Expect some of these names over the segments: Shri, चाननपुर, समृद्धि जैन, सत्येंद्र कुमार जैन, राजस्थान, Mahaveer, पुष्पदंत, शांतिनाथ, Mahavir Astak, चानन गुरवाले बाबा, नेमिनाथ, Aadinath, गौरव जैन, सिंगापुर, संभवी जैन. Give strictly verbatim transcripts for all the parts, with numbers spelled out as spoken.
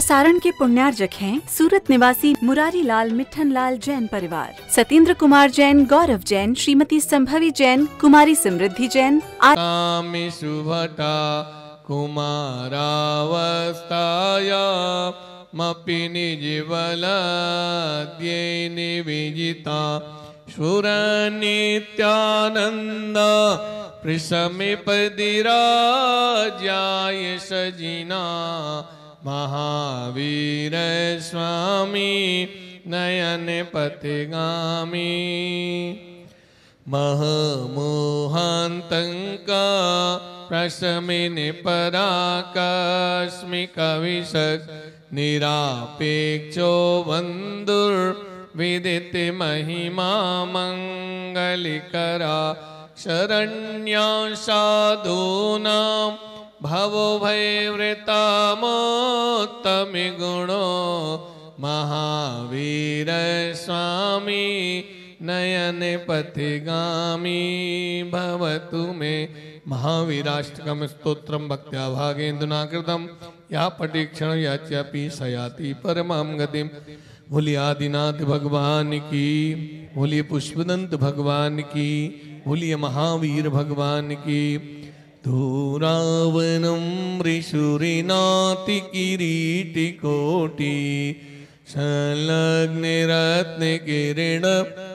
प्रसारण के पुण्यार्जक हैं सूरत निवासी मुरारी लाल मिठन लाल जैन परिवार, सत्येंद्र कुमार जैन, गौरव जैन, श्रीमती संभवी जैन, कुमारी समृद्धि जैन, कुमारावस्थायाजिता शुर नित्यानंद पदिराजाय सजिना महावीर स्वामी नयन पतिगामी महमोहांतंका प्रशमिन पराकास्मिकविशक निरापेक्षो वंदुर विदिति महिमा मंगलिकरा शरण्यं साधूनां भवभयवृतामोत्तमे गुणो महावीर स्वामी नयन पथिगामी भवतु मे। महावीराष्टकम् स्तोत्रम् भक्त्या भागेन्दुनाकृतम् या पठेक्षण याच्यापि सयाति परमां गतिम्। भोले आदिनाथ भगवान की, भोले पुष्पदंत भगवान की, भोले महावीर भगवान की। धूरावनं ऋषुरिनाति किरीटिकोटि संलग्न रत्न किरण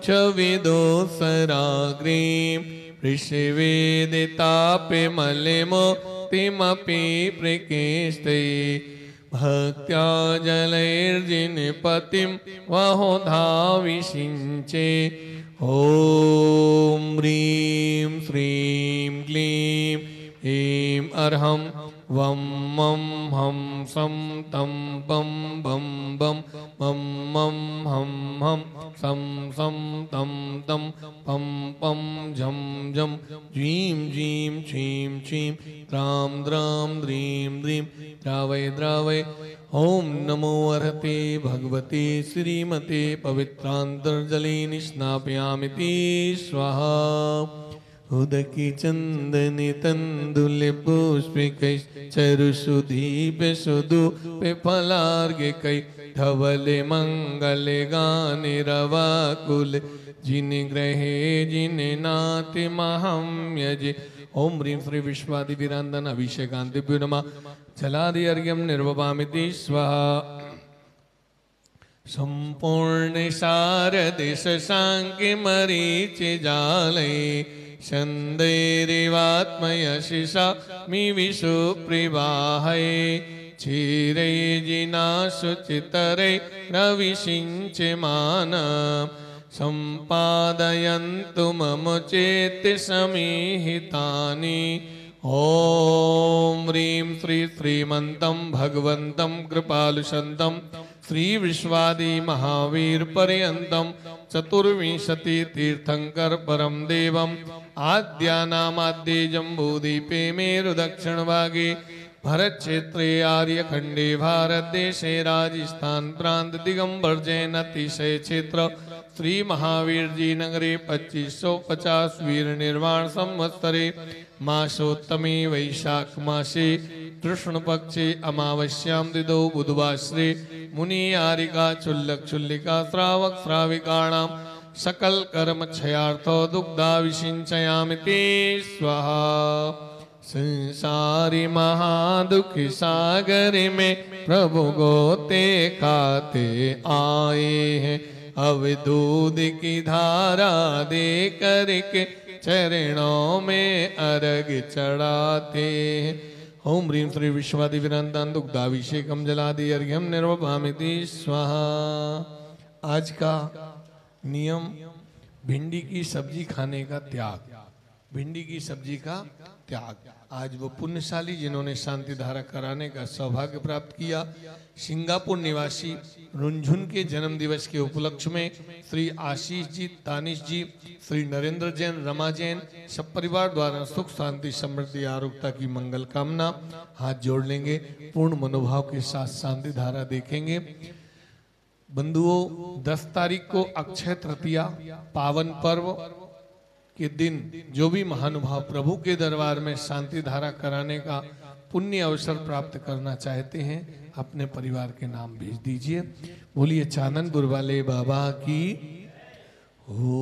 छविदो सराग्रीं पृष्ठवेदितापिमलिमोक्तिमपि प्रकेष्टे भक्त्या जलैर्जिन पतिं वहोधाविषिञ्चे। ॐ ह्रीं श्रीं क्लीं ऐं अर्हं वं मं हं सं तं पं बं बं मं मं हं हं सं सं तं तं पं पं झं झं ज्रीं ज्रीं छीं छीं द्रां द्रां द्रीं द्रीं द्रावय द्रावय। ओम नमो अर्हते भगवते श्रीमते पवित्रांतर्जलेन स्नापयामिति स्वाहा। उदकी चंदने तंदुले पुष्पिकै चरुषुदीपसुदुपफलार्घिकै धवले मंगले गाने रवाकुले जिन ग्रहे जिन नाति महाम्यजे। ओम ह्रीं श्री विश्वादि वीरांदन अभिषेकांतिभ्यो नमः जलादि अर्घ्यं निर्वपामिति स्वाहा। संपूर्ण शारदे शशांकि मरीचि जालये छंदैरिवात्मयशिषा मि विशुप्रिवाहये क्षीरैर्जिनाशुचितरै रविसिञ्चमानम् सम्पादयन्तु मम चेति समीहितानि। ॐ ह्रीं श्री श्रीमन्तं भगवन्तं कृपालुषन्तं श्री विश्वादि महावीर पर्यन्तं चतुर्विंशति तीर्थंकर परम देवं आद्यानामाद्ये जम्बूदीपे मेरुदक्षिणभागे भरतक्षेत्रे आर्यखंडे भारतदेशे राजस्थान प्रांत दिगंबर जैन अतिशय क्षेत्र श्री महावीर जी नगरे पच्चीस सौ पचास वीर निर्वाण संवत्सरे मासोत्तमे वैशाख मासे कृष्ण पक्षे अमावस्यां दिदौ बुधवासरे मुनि आरिका चुल्लक चुल्लिका श्रावक श्राविकाणां सकल कर्म क्षयार्थो दुग्धा विषिञ्चयामिति स्वाहा। संसारी महादुख सागर में प्रभु गोते खाते आए हैं अब दूध की धारा दे करके चरणों में अर्घ चढ़ाते हैं। ओम ह्रीं श्री विश्वादि वीरांदन दुग्धाभिषेकम जलादि अर्घ्यम निर्वपामिति स्वाहा। आज का नियम भिंडी की सब्जी खाने का त्याग, भिंडी की सब्जी का त्याग। आज वो पुण्यशाली जिन्होंने शांति धारा कराने का सौभाग्य प्राप्त किया, सिंगापुर निवासी रुंझुन के जन्म दिवस के उपलक्ष्य में श्री आशीष जी, तानिश जी, श्री नरेंद्र जैन, रमा जैन सब परिवार द्वारा सुख शांति समृद्धि आरोग्यता की मंगल कामना। हाथ जोड़ लेंगे, पूर्ण मनोभाव के साथ शांति धारा देखेंगे। बंधुओं, दस तारीख को अक्षय तृतीया पावन पर्व के दिन जो भी महानुभाव प्रभु के दरबार में शांति धारा कराने का पुण्य अवसर प्राप्त करना चाहते हैं अपने परिवार के नाम भेज दीजिए। बोलिए चानन गुरवाले बाबा की हो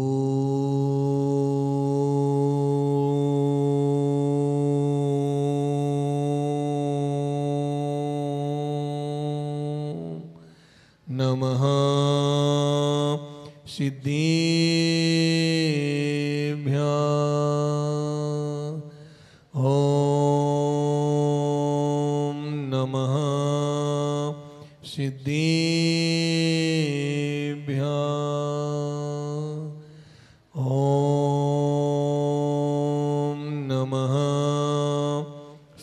नमः सिद्धिभ्या सिद्धिभ्या ॐ नमः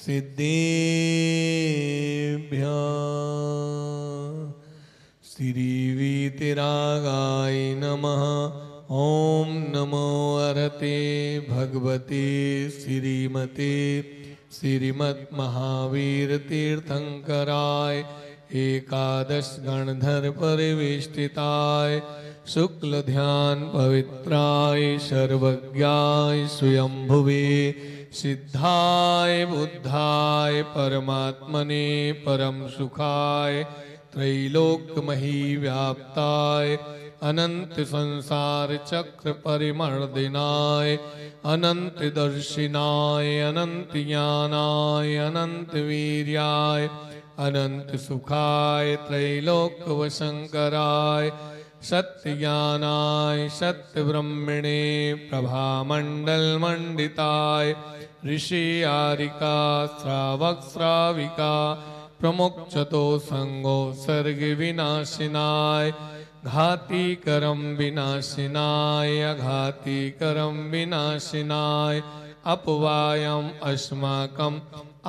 सिद्धिभ्या श्रीवीतिरागाय नमः ॐ नमो अरते भगवते श्रीमते श्रीमद् महावीर तीर्थंकराय एकादश गणधर परिवेष्टिताय शुक्ल ध्यान पवित्राय सर्वज्ञाय स्वयंभुवे सिद्धाय बुद्धाय परमात्मने परम सुखाय त्रैलोक्यमही व्याप्ताय अनंत संसार चक्र परिमर्दिनाय अनंत दर्शिनाय अनंत ज्ञानाय अनंत वीर्याय अनंत सुखाय त्रैलोक्यवशंकराय सत्य ज्ञानाय सत्य ब्रह्मणे प्रभामंडल मंडिताय ऋषि आरिका श्रावक श्राविका प्रमुक्षतो संगो सर्ग विनाशिनाय घाती करम विनाशिनाय अघाती करम विनाशिनाय अपवायम अस्माकं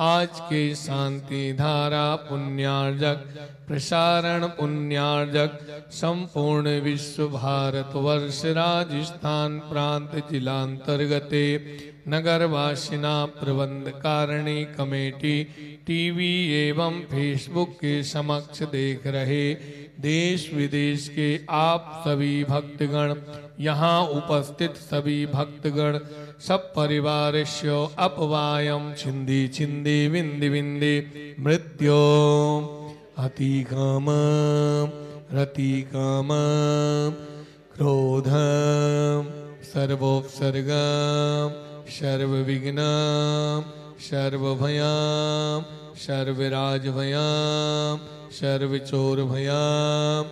आज के शांति धारा पुण्यार्जक प्रसारण पुण्यार्जक संपूर्ण विश्व भारत वर्ष राजस्थान प्रांत जिलांतर्गते नगरवासिना प्रबंधकारिणी कमेटी टीवी एवं फेसबुक के समक्ष देख रहे देश विदेश के आप सभी भक्तगण यहाँ उपस्थित सभी भक्तगण सब परिवारस्य अपवायम छिंदी छिंदी विंदि विंदि मृत्यो अतिकाम रतिकाम क्रोध सर्वोपसर्ग सर्वविघ्न सर्वभयाम सर्वराज भयाम सर्वचोर भयाम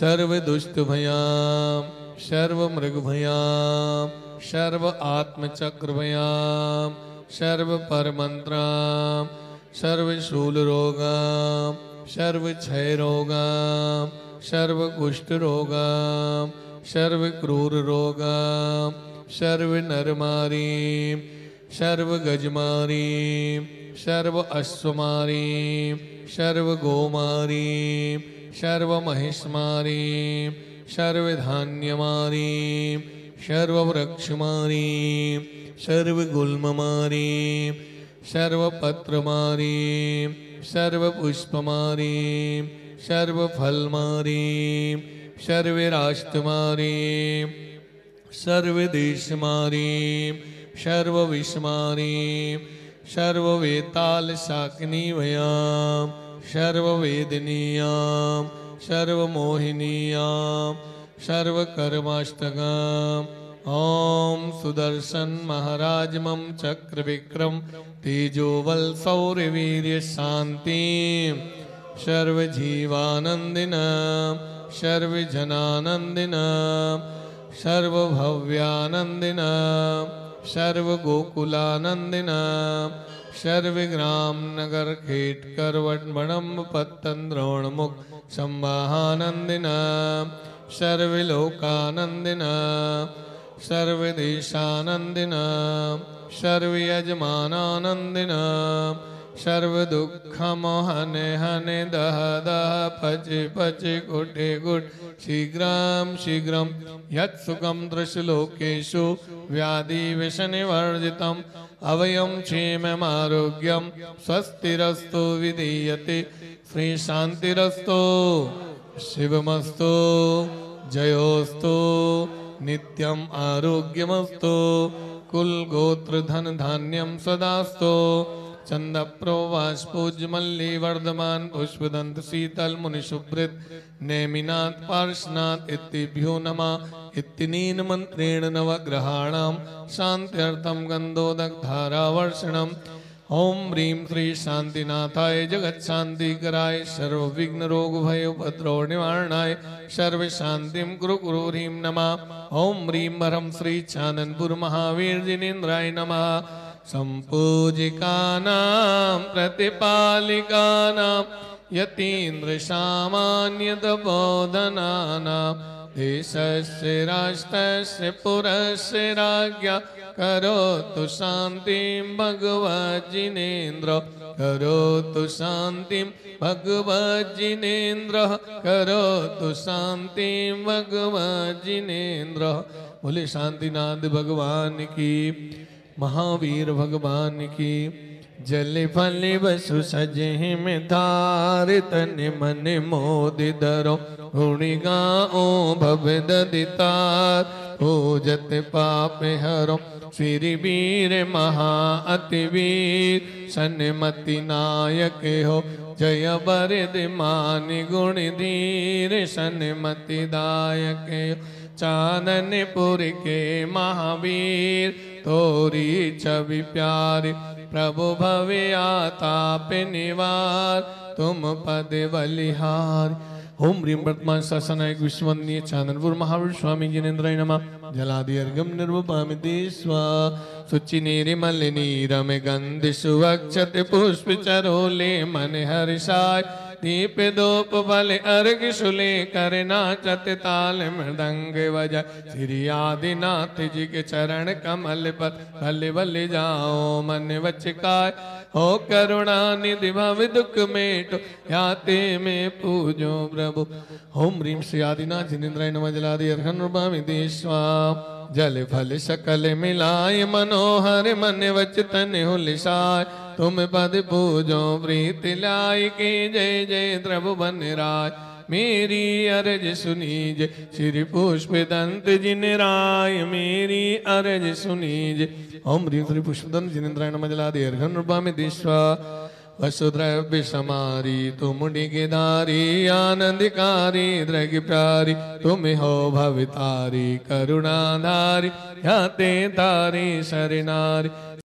सर्वदुष्ट भयाम सर्वमृग भयाम सर्व आत्मचक्र भयाम सर्व परमंत्राम सर्वशूल रोगाम सर्व क्षय रोगाम सर्व कुष्ठ रोगाम सर्व क्रूर रोगाम सर्व नरमारीम सर्व गजमारीम सर्व अश्वमारीम सर्व गोमारीम सर्व महिष्मारीम सर्व धान्यमारीम सर्व वृक्षमारीम सर्व गुल्ममारीम सर्व पत्रमारीम सर्व पुष्पमारीम सर्व फलमारीम सर्व राष्ट्रमारीम सर्व देशमारीम सर्व विस्मारीम सर्व वेताल शाकिनी भयाम सर्व वेदनीयाम सर्व मोहिनीयाम सर्व कर्माष्टकाम ओम सुदर्शन महाराज मम चक्र विक्रम तेजोबल सौर्य वीर्य शांति सर्व जीवानंदिनाम सर्व जनानंदिनाम सर्व भव्यानंदिनाम सर्व गोकुलानंदिनाम सर्व ग्राम नगर खेट करवट मणम्ब पत्तन द्रोणमुख संवाहानंदिनाम सर्व लोकानंदिनाम सर्व देशानंदिनाम सर्व यजमानानंदिनाम सर्व दुःख मोहने हने दह दह पच पच कुटे कुट शीघ्रं शीघ्रं यत् सुखं दृश्यलोकेषु व्याधि विषनिवर्जितम् अवयं क्षेमम् आरोग्यं स्वस्तिरस्तु विधीयते। श्री शांतिरस्तु शिवमस्तु जयोस्तु नित्यम् आरोग्यमस्तु कुल गोत्र धन धान्यं सदास्तु चंद प्रोवास पूज मल्ली वर्धमान पुष्पदंत शीतल मुनिशुभृत नेमिनाथ पार्शनाथ इतिभ्यो नमः इतनीन मंत्रेण नवग्रहाणाम शांत्यर्थम गंधोदकधारावर्षणम् ओम ह्रीं श्री शांतिनाथाय जगत शांतिकराय सर्वविघ्न रोग भय उपद्रव निवारणाय सर्व शांतिं कुरु कुरु ह्रीं नमः। ओम ह्रीं भरम श्री चाननपुर महावीर जिनेन्द्राय नमः। संपूजिकानां प्रतिपालिकानां यतीन्द्र सामान्यतबोधनानां देशस्य राष्ट्रस्य पुरस्य राज्ञा करोतु शांतिं भगवज्जिनेन्द्र करोतु शांतिं भगवज्जिनेन्द्र करोतु शांतिं भगवज्जिनेन्द्र। बोले शांतिनाथ भगवान की, महावीर भगवान की। जल फल बसु सजहि में धार तन मन मोदि धरो गुणि गाओ भव ददितार पूजत पाप हरो श्री वीर महा अति वीर सन्मति नायक हो जय वरद मान गुण धीर सन्मति दायक हो। चाननपुर के महावीर तोरी छवि प्यारी प्रभु भवे आताप निवार तुम पद बलिहार। ओम ह्रीं वर्तमान शासनायक विश्ववंदनीय चांदनपुर महावीर स्वामी जिनेन्द्राय नमः। जलादि अर्घम निर्वपामिते स्वा शुचि निर्मलिनीरम गंध सुवक्षत पुष्प चरोले मन हर्षाय दीप दोप बल अर्घ सुले करना चत ताल मृदंग बजा श्री आदिनाथ जी के चरण कमल पर भले भले जाओ मन वचकाय हो करुणा निधि भव दुख मेटो याते में पूजो प्रभु। ओम ह्रीं श्री आदिनाथ जिनेन्द्राय नमः। जलादि अर्घन रूपामितेश्वा जल फल सकल मिलाय मनोहर मन वचतन हुलिसाय तुम पद पूजो प्रीति लाय की जय जय प्रभु बन राय मेरी अर्ज सुनीज श्री पुष्पदंत जिनेन्द्राय मेरी अर्ज सुनीज। ओम ह्रीं श्री पुष्पदंत जिनेन्द्राय नमः। जलादि अर्घन रूपामितेश्वा वसुद्रव्य समारी तुम डिगेदारी आनंदकारी द्रग प्यारी तुम हो भवितारी करुणाधारी ध्याते तारी शरणारी